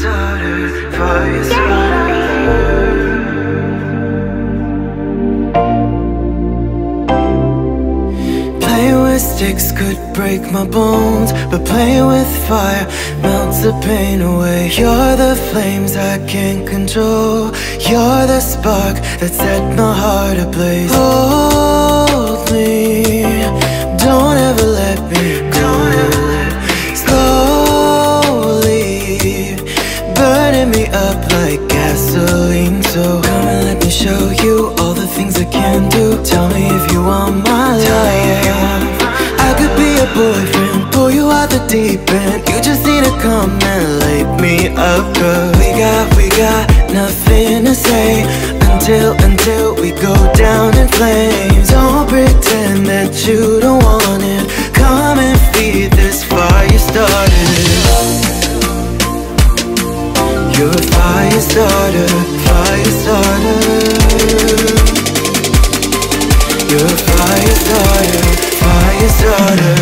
started fire started. Playing with sticks could break my bones, but playing with fire melts the pain away. You're the flames I can't control, you're the spark that set my heart ablaze. Hold me, don't ever let me go. Burning me up like gasoline, so come and let me show you all the things I can do. Tell me if you want my love. I could be your boyfriend, pull you out the deep end. You just need to come and light me up, girl. We got nothing to say until we go down in flames. Don't pretend that you don't want it. Come and feed this fire you started. You're a fire starter, fire starter. You're a fire starter, fire starter.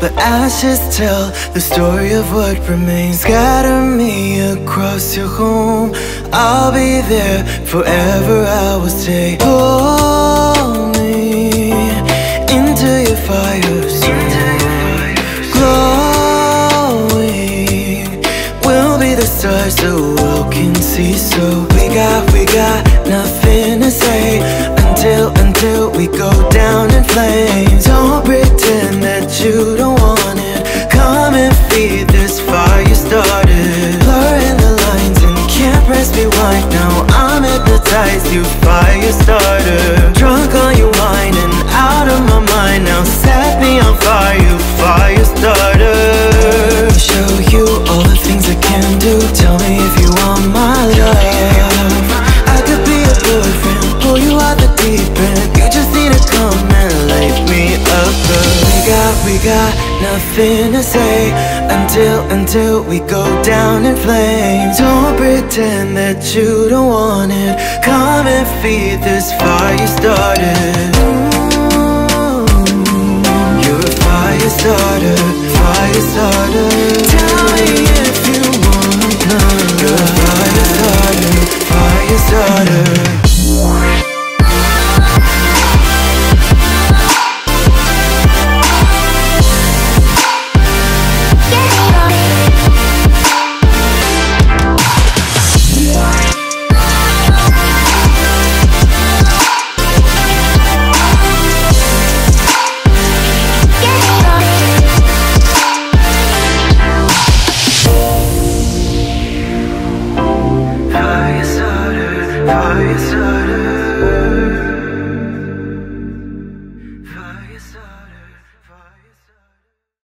But ashes tell the story of what remains. Scatter me across your home, I'll be there forever. I will stay. Pull me into your fire zone. Glowing will be the stars the world can see. So we got nothing to say until we go down in flames. Don't pretend that you don't want it. Come and feed this fire you started. Blurring the lines and can't press rewind. Now I'm hypnotized, you fire starter. Drunk on your wine and out of my mind. Now set me on fire, you fire starter. Show you all the things I can do. Tell me if you want my love. I could be a boyfriend, pull you out the deep end. You just need to come and light me up, girl. We got nothing to say until we go down in flames. Don't pretend that you don't want it. Come and feed this fire you started. You're a fire starter, fire starter. Tell me if